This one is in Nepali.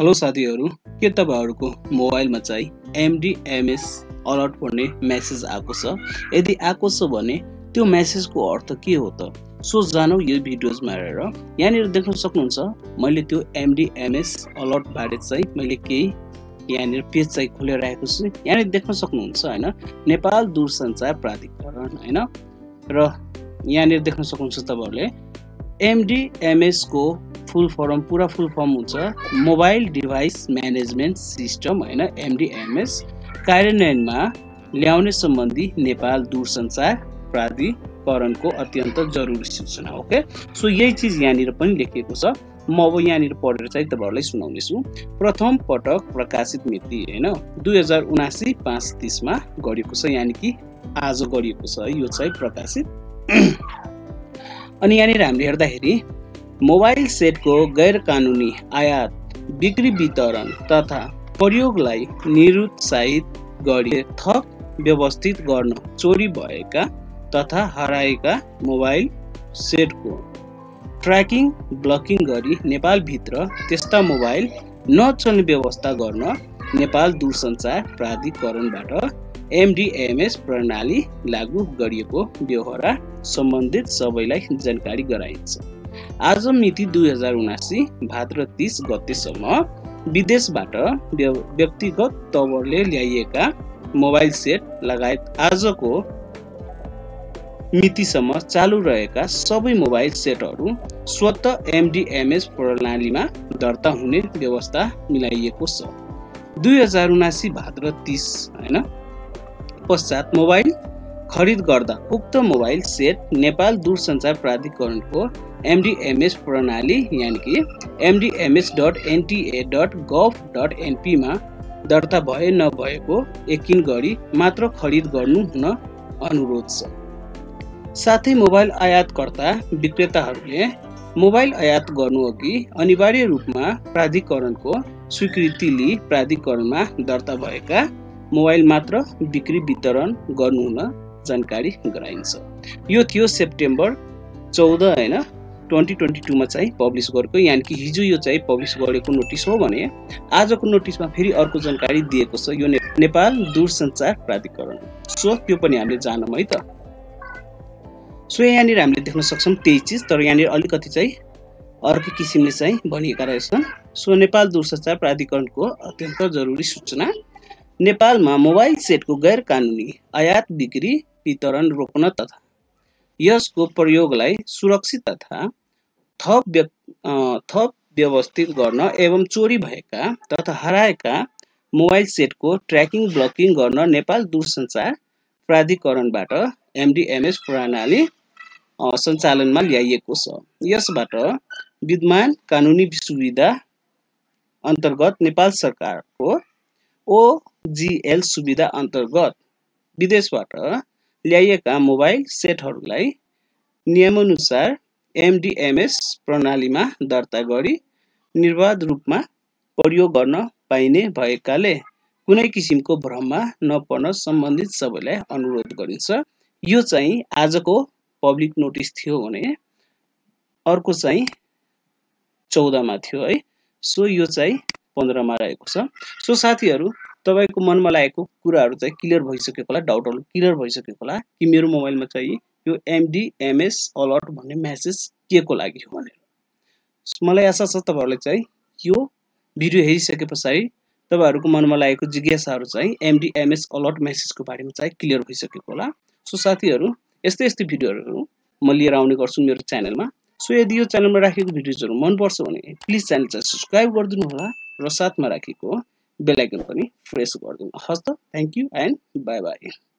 हेलो साथीहरु, के तपाईहरुको मोबाइलमा चाहिँ एमडीएमएस अलर्ट भन्ने मेसेज आएको छ? यदि आएको छ भने त्यो मेसेजको अर्थ के हो त? सो जानौ यो भिडियोजमा हेरेर। यहाँनिर देख्न सक्नुहुन्छ मैले त्यो एमडीएमएस अलर्ट बारे चाहिँ मैले केही यहाँनिर पेज चाहिँ खोलेर राखेको छु। यहाँनिर देख्न सक्नुहुन्छ हैन, नेपाल दूरसंचार प्राधिकरण हैन, र यहाँनिर देख्न सक्नुहुन्छ तपाईहरुले एमडीएमएस को फुल फर्म, पूरा फुल फर्म हुन्छ मोबाइल डिभाइस म्यानेजमेन्ट सिस्टम हैन। एमडीएमएस कार्यान्वयनमा ल्याउने सम्बन्धी नेपाल दूरसञ्चार प्राधिकरणको अत्यन्त जरुरी सूचना। ओके, सो यही चीज यहाँनिर पनि लेखिएको छ। म अब यहाँनिर पढेर चाहिँ तपाईहरुलाई सुनाउने छु। प्रथम पटक प्रकाशित मिति हैन 2079-5-30 मा गरिएको छ, यानी कि आज गरिएको छ यो चाहिँ प्रकाशित। अनि यहाँनिर हामीले हेर्दाखेरि मोबाइल सेट को गैरकानूनी आयात, बिक्री, वितरण तथा प्रयोगलाई निरुत्साहित गरी थप व्यवस्थित गर्न चोरी भएका तथा हराएका मोबाइल सेट को ट्र्याकिङ, ब्लकिङ गरी नेपाल भित्र त्यस्ता मोबाइल नचल्ने व्यवस्था गर्न नेपाल दूरसञ्चार प्राधिकरणबाट एमडीएमएस प्रणाली लागू गरिएको व्यवहार सम्बन्धित सबैलाई जानकारी गराइन्छ। आज मिति 2079-30 गतेसम्म विदेशबाट व्यक्तिगत तवरले ल्याइएका मोबाइल सेट लगायत आजको मितिसम्म चालू रहेका सबै मोबाइल सेटहरू स्वतः एमडीएमएस प्रणालीमा दर्ता हुने व्यवस्था मिलाइएको छ। 2079-30 हैन पश्चात मोबाइल खरिद गर्दा उक्त मोबाइल सेट नेपाल दूरसञ्चार प्राधिकरणको एमडीएमएस प्रणाली यानी कि mdms.nta.gov.np मा दर्ता भए नभएको यकिन गरी मात्र खरिद गर्नु हुन अनुरोध छ। साथै मोबाइल आयातकर्ता विक्रेताहरूले मोबाइल आयात गर्नु अघि अनिवार्य रूपमा प्राधिकरणको स्वीकृति लिई प्राधिकरणमा दर्ता भएका मोबाइल मात्र बिक्री वितरण गर्नु हुन जानकारी गराइन्छ। यो थियो सेप्टेम्बर 14 हैन 2022 मा चाहिँ पब्लिस गरेको, यानी कि हिजो यो चाहिँ पब्लिस गरेको नोटिस हो भने आजको नोटिसमा फेरि अर्को जानकारी दिएको छ यो नेपाल दूरसञ्चार प्राधिकरण। सो त्यो पनि हामीले जानौँ है त। सो यहाँनिर हामीले देख्न सक्छौँ त्यही चीज, तर यहाँनिर अलिकति चाहिँ अर्को किसिमले चाहिँ भनिएका रहेछन्। सो नेपाल दूरसञ्चार प्राधिकरणको अत्यन्त जरुरी सूचना, नेपालमा मोबाइल सेटको गैरकानूनी आयात, बिक्री, वितरण रोक्न तथा यसको प्रयोगलाई सुरक्षित तथा थप व्यवस्थित गर्न एवं चोरी भएका तथा हराएका मोबाइल सेटको ट्र्याकिङ, ब्लकिङ गर्न नेपाल दूरसञ्चार प्राधिकरणबाट एमडीएमएस प्रणाली सञ्चालनमा ल्याइएको छ। यसबाट विद्यमान कानुनी सुविधा अन्तर्गत नेपाल सरकारको OGL सुविधा अन्तर्गत विदेशबाट ल्याइएका मोबाइल सेटहरूलाई नियमअनुसार एमडीएमएस प्रणालीमा दर्ता गरी निर्बाध रूपमा प्रयोग गर्न पाइने भएकाले कुनै किसिमको भ्रममा नपर्न सम्बन्धित सबैलाई अनुरोध गरिन्छ। यो चाहिँ आजको पब्लिक नोटिस थियो भने अर्को चाहिँ 14 मा थियो है। सो यो चाहिँ 15 मा रहेको छ। सो साथीहरु, तपाईको मनमा लागेको कुराहरु चाहिँ क्लियर भइसकेको होला, डाउटहरु क्लियर भइसकेको होला कि मेरो मोबाइलमा चाहिँ यो एमडीएमएस अलर्ट भन्ने मेसेज के को लागि हो भनेर। मलाई आशा छ तपाईहरुले चाहिँ यो भिडियो हेरिसकेपछि तपाईहरुको मनमा लागेको जिज्ञासाहरु चाहिँ एमडीएमएस अलर्ट मेसेजको बारेमा चाहिँ क्लियर भइसकेको होला। सो साथीहरु, यस्तै यस्तै भिडियोहरु म लिएर आउने गर्छु मेरो च्यानलमा। सो यदि यो च्यानलमा राखेको भिडियोजहरु मन पर्छ भने प्लिज च्यानल चाहिँ सब्स्क्राइब गर्दिनु होला र साथमा राखेको बेल आइकन पनि प्रेस गर्दिनु। हस् त, thank you and bye bye.